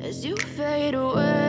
As you fade away.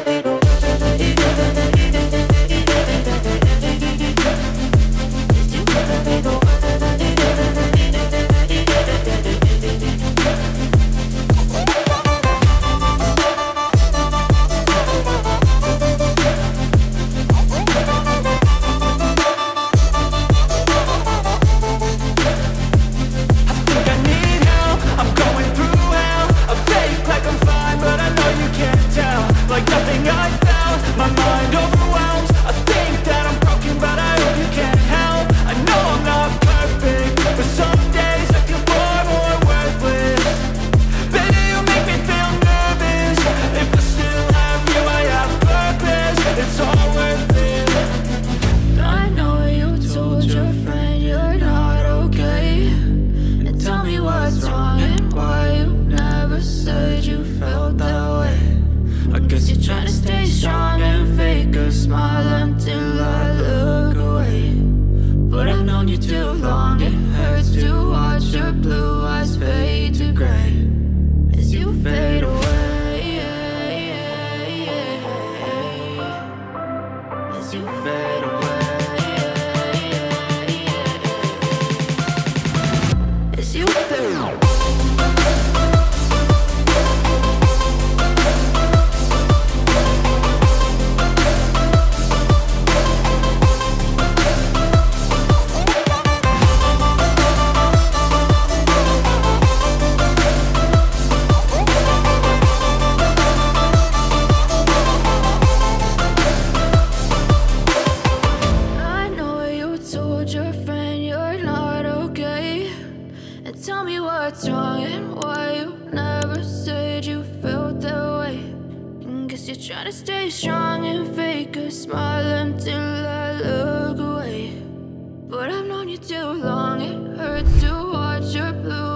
fade away. Too long, it hurts to watch your blue